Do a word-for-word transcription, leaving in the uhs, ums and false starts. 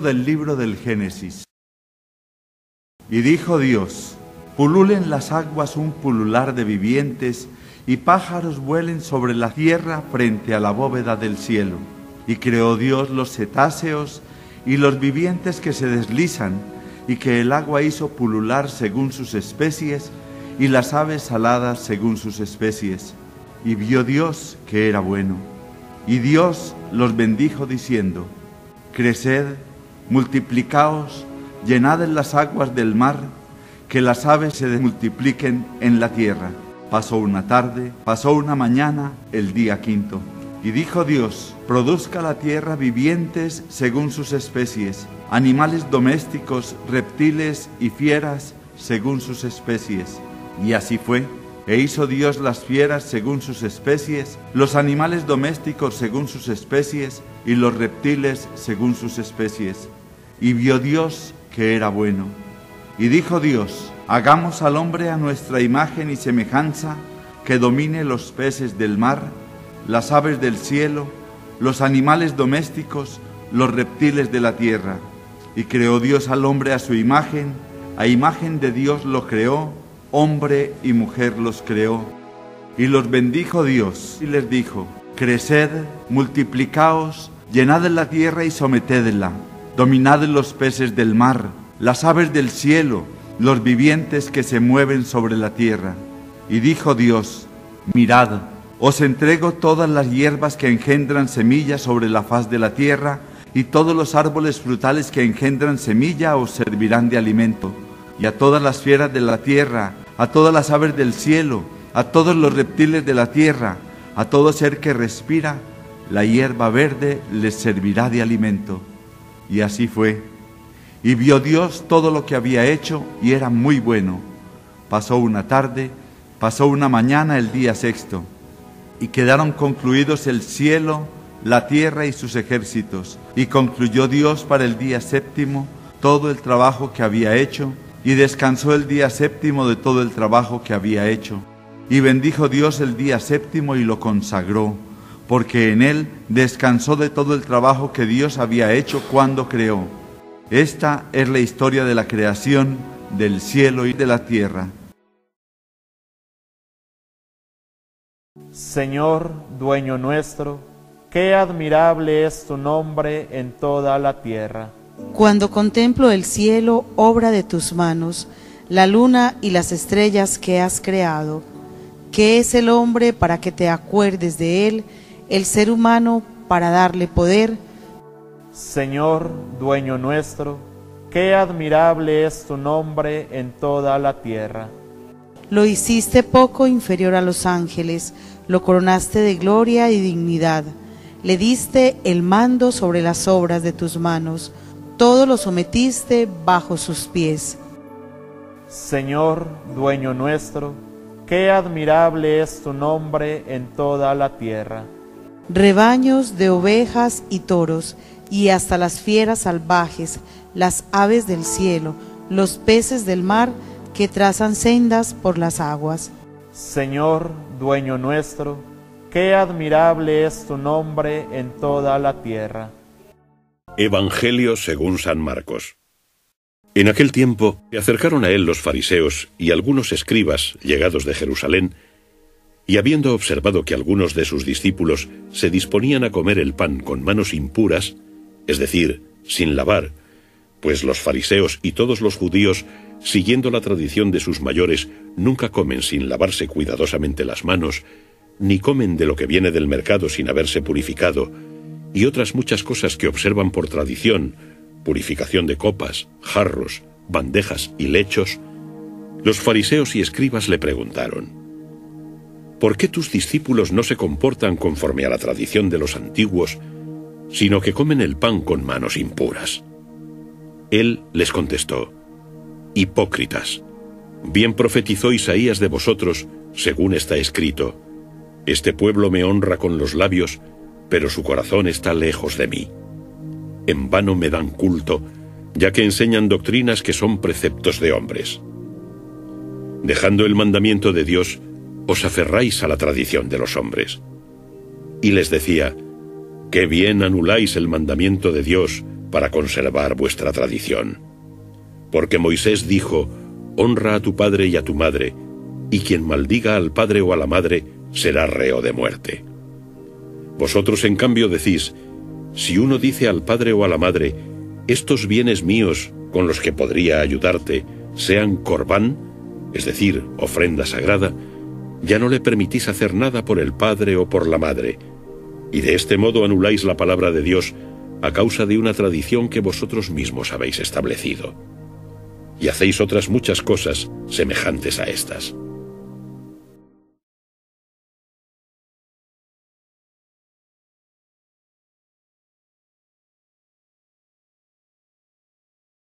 Del libro del Génesis. Y dijo Dios: pululen las aguas un pulular de vivientes, y pájaros vuelen sobre la tierra frente a la bóveda del cielo. Y creó Dios los cetáceos y los vivientes que se deslizan, y que el agua hizo pulular según sus especies, y las aves saladas según sus especies. Y vio Dios que era bueno. Y Dios los bendijo diciendo: creced, multiplicaos, llenad en las aguas del mar, que las aves se multipliquen en la tierra. Pasó una tarde, pasó una mañana, el día quinto. Y dijo Dios: produzca la tierra vivientes según sus especies, animales domésticos, reptiles y fieras según sus especies. Y así fue. E hizo Dios las fieras según sus especies, los animales domésticos según sus especies, y los reptiles según sus especies. Y vio Dios que era bueno. Y dijo Dios: hagamos al hombre a nuestra imagen y semejanza, que domine los peces del mar, las aves del cielo, los animales domésticos, los reptiles de la tierra. Y creó Dios al hombre a su imagen, a imagen de Dios lo creó, hombre y mujer los creó. Y los bendijo Dios, y les dijo: creced, multiplicaos, llenad la tierra y sometedla, dominad los peces del mar, las aves del cielo, los vivientes que se mueven sobre la tierra. Y dijo Dios: mirad, os entrego todas las hierbas que engendran semillas sobre la faz de la tierra, y todos los árboles frutales que engendran semilla os servirán de alimento, y a todas las fieras de la tierra, a todas las aves del cielo, a todos los reptiles de la tierra, a todo ser que respira, la hierba verde les servirá de alimento. Y así fue. Y vio Dios todo lo que había hecho, y era muy bueno. Pasó una tarde, pasó una mañana, el día sexto. Y quedaron concluidos el cielo, la tierra y sus ejércitos. Y concluyó Dios para el día séptimo todo el trabajo que había hecho, y descansó el día séptimo de todo el trabajo que había hecho. Y bendijo Dios el día séptimo y lo consagró, porque en él descansó de todo el trabajo que Dios había hecho cuando creó. Esta es la historia de la creación del cielo y de la tierra. Señor, dueño nuestro, qué admirable es tu nombre en toda la tierra. Cuando contemplo el cielo, obra de tus manos, la luna y las estrellas que has creado, ¿qué es el hombre para que te acuerdes de él, el ser humano para darle poder? Señor, dueño nuestro, qué admirable es tu nombre en toda la tierra. Lo hiciste poco inferior a los ángeles, lo coronaste de gloria y dignidad, le diste el mando sobre las obras de tus manos, todo lo sometiste bajo sus pies. Señor, dueño nuestro, qué admirable es tu nombre en toda la tierra. Rebaños de ovejas y toros, y hasta las fieras salvajes, las aves del cielo, los peces del mar que trazan sendas por las aguas. Señor, dueño nuestro, qué admirable es tu nombre en toda la tierra. Evangelio según San Marcos. En aquel tiempo se acercaron a él los fariseos y algunos escribas llegados de Jerusalén, y habiendo observado que algunos de sus discípulos se disponían a comer el pan con manos impuras, es decir, sin lavar, pues los fariseos y todos los judíos, siguiendo la tradición de sus mayores, nunca comen sin lavarse cuidadosamente las manos, ni comen de lo que viene del mercado sin haberse purificado, y otras muchas cosas que observan por tradición, purificación de copas, jarros, bandejas y lechos, los fariseos y escribas le preguntaron: ¿por qué tus discípulos no se comportan conforme a la tradición de los antiguos, sino que comen el pan con manos impuras? Él les contestó: hipócritas, bien profetizó Isaías de vosotros, según está escrito: este pueblo me honra con los labios, pero su corazón está lejos de mí. En vano me dan culto, ya que enseñan doctrinas que son preceptos de hombres. Dejando el mandamiento de Dios, os aferráis a la tradición de los hombres. Y les decía: qué bien anuláis el mandamiento de Dios para conservar vuestra tradición. Porque Moisés dijo, honra a tu padre y a tu madre, y quien maldiga al padre o a la madre será reo de muerte. Vosotros en cambio decís, si uno dice al padre o a la madre, estos bienes míos con los que podría ayudarte sean corbán, es decir, ofrenda sagrada, ya no le permitís hacer nada por el padre o por la madre, y de este modo anuláis la palabra de Dios a causa de una tradición que vosotros mismos habéis establecido. Y hacéis otras muchas cosas semejantes a estas.